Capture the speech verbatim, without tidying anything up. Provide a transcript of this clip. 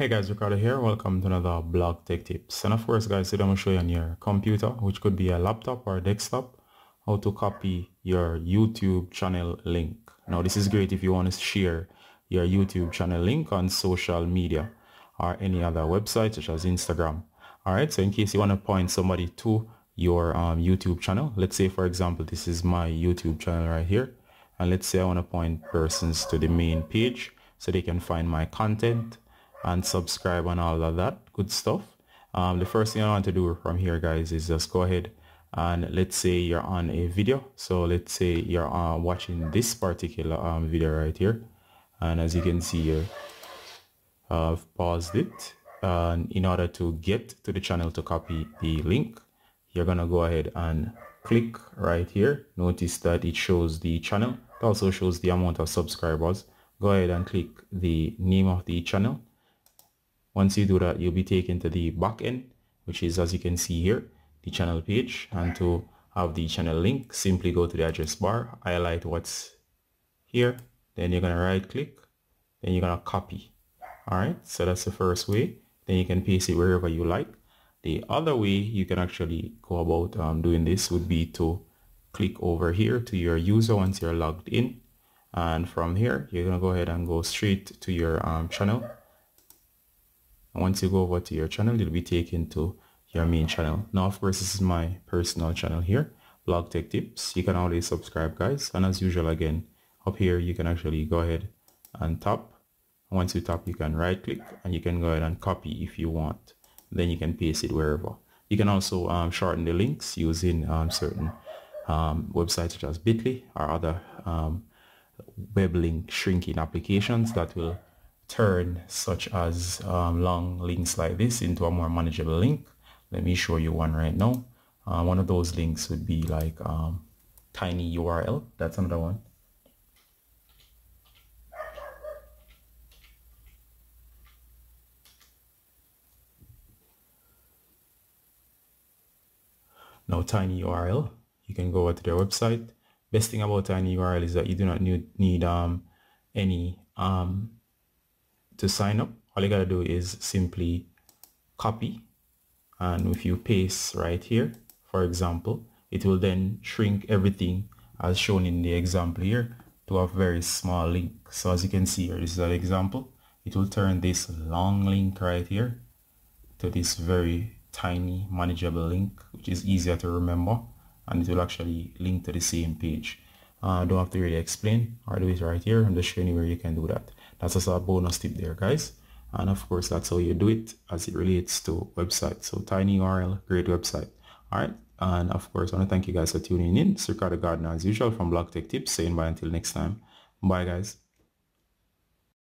Hey guys, Ricardo here. Welcome to another Blog Tech Tips. And of course guys, today I'm going to show you on your computer, which could be a laptop or a desktop, how to copy your YouTube channel link. Now this is great if you want to share your YouTube channel link on social media or any other website such as Instagram. Alright, so in case you want to point somebody to your um, YouTube channel, let's say for example this is my YouTube channel right here, and let's say I want to point persons to the main page so they can find my content and subscribe and all of that good stuff. Um, the first thing I want to do from here guys is just go ahead and let's say you're on a video. So let's say you're uh, watching this particular um, video right here, and as you can see here I've paused it, and in order to get to the channel to copy the link, you're gonna go ahead and click right here. Notice that it shows the channel, it also shows the amount of subscribers. Go ahead and click the name of the channel. Once you do that, you'll be taken to the back end, which is, as you can see here, the channel page. And to have the channel link, simply go to the address bar, highlight what's here, then you're going to right click, then you're going to copy. Alright, so that's the first way. Then you can paste it wherever you like. The other way you can actually go about um, doing this would be to click over here to your user once you're logged in, and from here you're going to go ahead and go straight to your um, channel. And once you go over to your channel, you'll be taken to your main channel. Now, of course, this is my personal channel here, Blog Tech Tips. You can always subscribe, guys. And as usual, again, up here, you can actually go ahead and tap. Once you tap, you can right click and you can go ahead and copy if you want. Then you can paste it wherever. You can also um, shorten the links using um, certain um, websites such as Bitly or other um, web link shrinking applications that will turn such as um, long links like this into a more manageable link. Let me show you one right now. Uh, one of those links would be like um, TinyURL. That's another one. Now TinyURL, you can go over to their website. Best thing about TinyURL is that you do not need, need um, any um, to sign up. All you gotta do is simply copy, and if you paste right here for example, it will then shrink everything as shown in the example here to a very small link. So as you can see here, this is an example. It will turn this long link right here to this very tiny manageable link, which is easier to remember, and it will actually link to the same page. I uh, don't have to really explain, or do it right here. I'm just showing you where you can do that. That's just a bonus tip there guys, and of course that's how you do it as it relates to websites. So TinyURL, great website. Alright, and of course I want to thank you guys for tuning in. It's Ricardo Gardner as usual from Blog Tech Tips, saying bye until next time. Bye guys.